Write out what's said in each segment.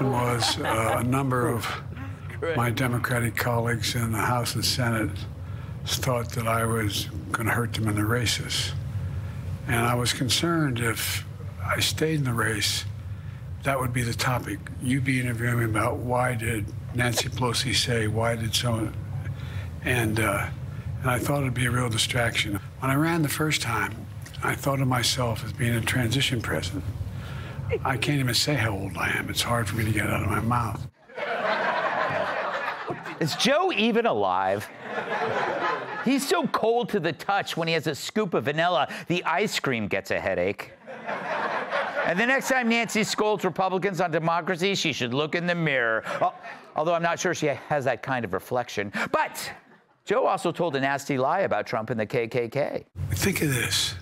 was a number of my Democratic colleagues in the House and Senate thought that I was going to hurt them in the races. And I was concerned if I stayed in the race, that would be the topic. You'd be interviewing me about why did Nancy Pelosi say, why did someone, and I thought it'd be a real distraction. When I ran the first time, I thought of myself as being a transition president. I can't even say how old I am. It's hard for me to get out of my mouth. Is Joe even alive? He's so cold to the touch when he has a scoop of vanilla, the ice cream gets a headache. And the next time Nancy scolds Republicans on democracy, she should look in the mirror. Although I'm not sure she has that kind of reflection. But Joe also told a nasty lie about Trump and the KKK. Think of this.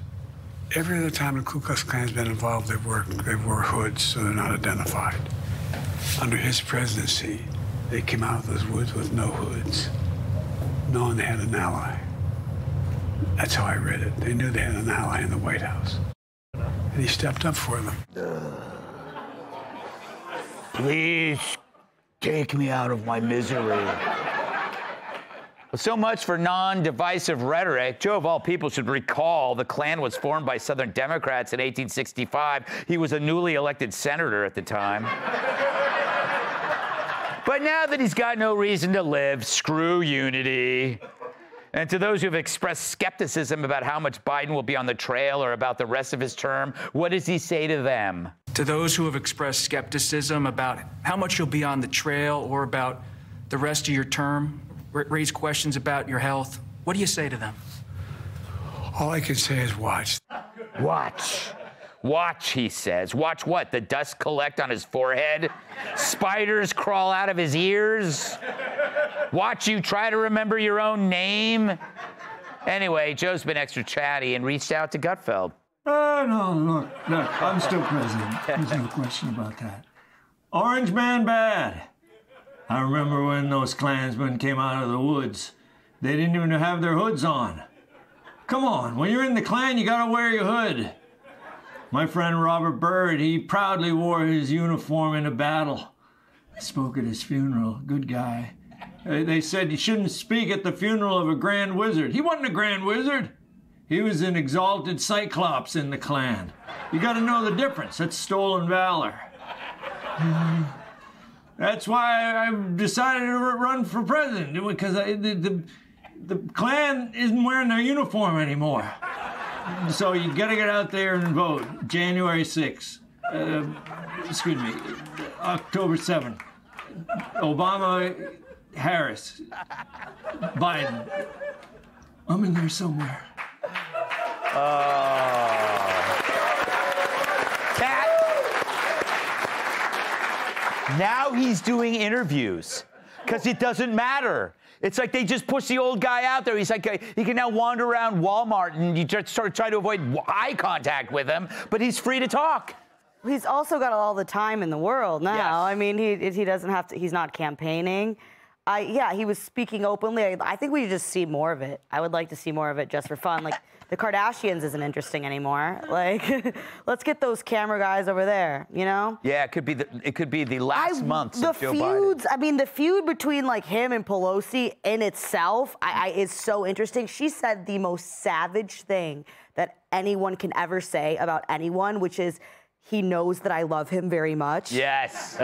Every other time the Ku Klux Klan's been involved, they wore hoods so they're not identified. Under his presidency, they came out of those woods with no hoods, knowing they had an ally. That's how I read it. They knew they had an ally in the White House. And he stepped up for them. Please take me out of my misery. Well, so much for non-divisive rhetoric. Joe, of all people, should recall the Klan was formed by Southern Democrats in 1865. He was a newly elected senator at the time. But now that he's got no reason to live, screw unity. And to those who have expressed skepticism about how much Biden will be on the trail or about the rest of his term, what does he say to them? To those who have expressed skepticism about how much you'll be on the trail or about the rest of your term, raise questions about your health. What do you say to them? All I can say is watch. Watch. Watch, he says. Watch what? The dust collect on his forehead? Spiders crawl out of his ears? Watch you try to remember your own name? Anyway, Joe's been extra chatty and reached out to Gutfeld. No, I'm still president. There's no question about that. Orange man bad. I remember when those Klansmen came out of the woods. They didn't even have their hoods on. Come on, when you're in the Klan, you gotta wear your hood. My friend Robert Byrd, he proudly wore his uniform into battle. I spoke at his funeral, good guy. They said you shouldn't speak at the funeral of a grand wizard. He wasn't a grand wizard. He was an exalted cyclops in the Klan. You gotta know the difference. That's stolen valor. That's why I decided to run for president, because the Klan isn't wearing their uniform anymore. So you gotta get out there and vote. January 6th, excuse me, October 7th. Obama, Harris, Biden. I'm in there somewhere. Cat. Now he's doing interviews, because it doesn't matter. It's like they just push the old guy out there. He's like, he can now wander around Walmart, and you just sort of try to avoid eye contact with him, but he's free to talk. He's also got all the time in the world now. Yes. I mean, he doesn't have to, he's not campaigning. Yeah, he was speaking openly. I think we just see more of it. I would like to see more of it just for fun. Like, the Kardashians isn't interesting anymore. Like, let's get those camera guys over there, you know? Yeah, it could be the last months of Joe Biden. I mean, the feud between, like, him and Pelosi in itself is so interesting. She said the most savage thing that anyone can ever say about anyone, which is, he knows that I love him very much. Yes.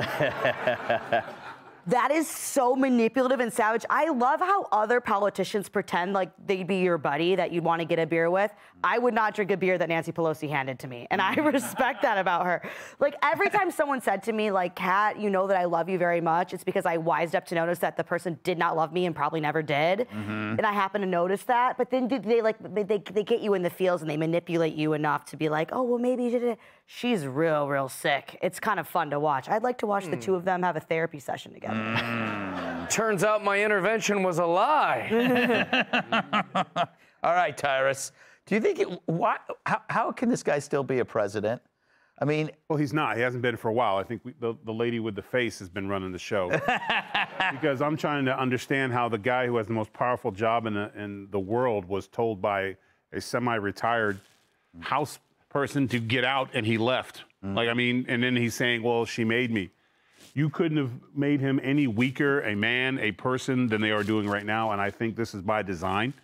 That is so manipulative and savage. I love how other politicians pretend like they'd be your buddy that you'd want to get a beer with. I would not drink a beer that Nancy Pelosi handed to me, and I respect that about her. Like, every time someone said to me, like, Kat, you know that I love you very much, it's because I wised up to notice that the person did not love me and probably never did, and I happen to notice that. But then they get you in the feels and they manipulate you enough to be like, oh, well, maybe you did it. She's real sick. It's kind of fun to watch. I'd like to watch the two of them have a therapy session together. Turns out my intervention was a lie. All right, Tyrus. Do you think how can this guy still be a president? I mean, well, he's not. He hasn't been for a while. I think the lady with the face has been running the show. Because I'm trying to understand how the guy who has the most powerful job in the world was told by a semi-retired house person to get out, and he left. Like, I mean, and then he's saying, well, she made me. You couldn't have made him any weaker a man, a person, than they are doing right now. And I think this is by design.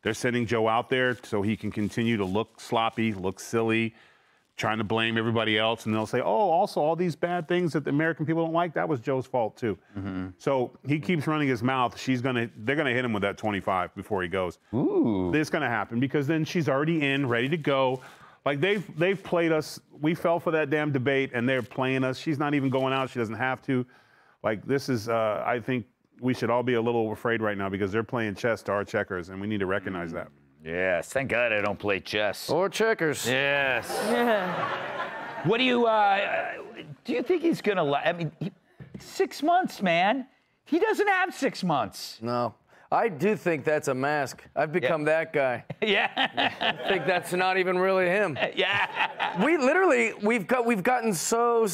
They're sending Joe out there so he can continue to look sloppy, look silly, trying to blame everybody else. And they'll say, oh, also all these bad things that the American people don't like, that was Joe's fault too. Mm-hmm. So he keeps running his mouth. They're gonna hit him with that 25 before he goes. Ooh. It's gonna happen because then she's already in, ready to go. Like they've played us. We fell for that damn debate and they're playing us. She's not even going out, she doesn't have to. Like this is, I think we should all be a little afraid right now because they're playing chess to our checkers and we need to recognize that. Yes, thank God I don't play chess. Or checkers. Yes. What do you think he's gonna, I mean, 6 months, man. He doesn't have 6 months. No, I do think that's a mask. I've become that guy. I think that's not even really him. We literally, we've gotten so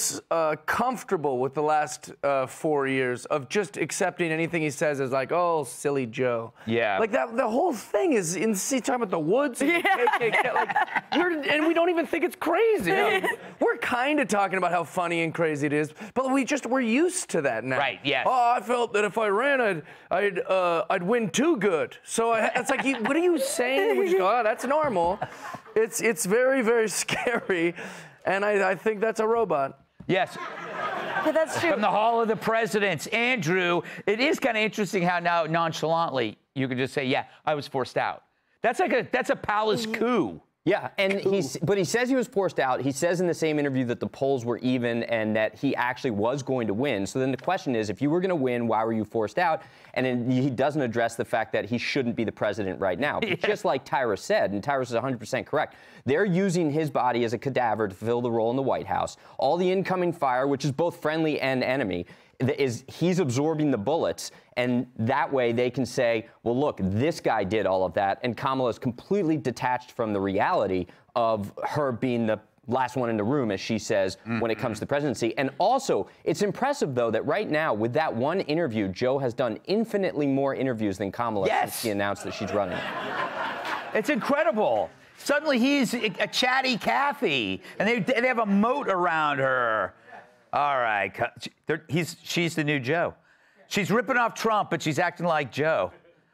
comfortable with the last 4 years of just accepting anything he says as like, oh, silly Joe. Yeah. Like that, the whole thing is in talking about the woods. And the KKK, like, and we don't even think it's crazy. We're kind of talking about how funny and crazy it is, but we're used to that now. Right. Yes. Oh, I felt that if I ran, I'd win too good. So it's like, what are you saying? We just go, oh, that's normal. It's very, very scary, and I think that's a robot. Yes. But that's true. From the Hall of the Presidents, Andrew, it is kind of interesting how now nonchalantly you can just say, yeah, I was forced out. That's like a palace coup. Yeah, and but he says he was forced out. He says in the same interview that the polls were even and that he actually was going to win. So then the question is, if you were going to win, why were you forced out? And then he doesn't address the fact that he shouldn't be the president right now. But just like Tyrus said, and Tyrus is 100% correct, they're using his body as a cadaver to fill the role in the White House. All the incoming fire, which is both friendly and enemy, he's absorbing the bullets, and that way they can say, well, look, this guy did all of that, and Kamala's completely detached from the reality of her being the last one in the room, as she says, when it comes to the presidency. And also, it's impressive, though, that right now, with that one interview, Joe has done infinitely more interviews than Kamala since she announced that she's running. It's incredible. Suddenly, he's a chatty Kathy, and they have a moat around her. All right, she's the new Joe. She's ripping off Trump, but she's acting like Joe.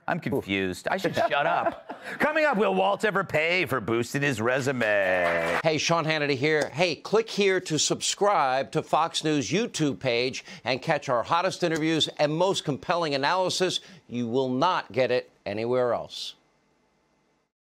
I'm confused. I should shut up. Coming up, will Waltz ever pay for boosting his resume? Hey, Sean Hannity here. Hey, click here to subscribe to Fox News YouTube page and catch our hottest interviews and most compelling analysis. You will not get it anywhere else.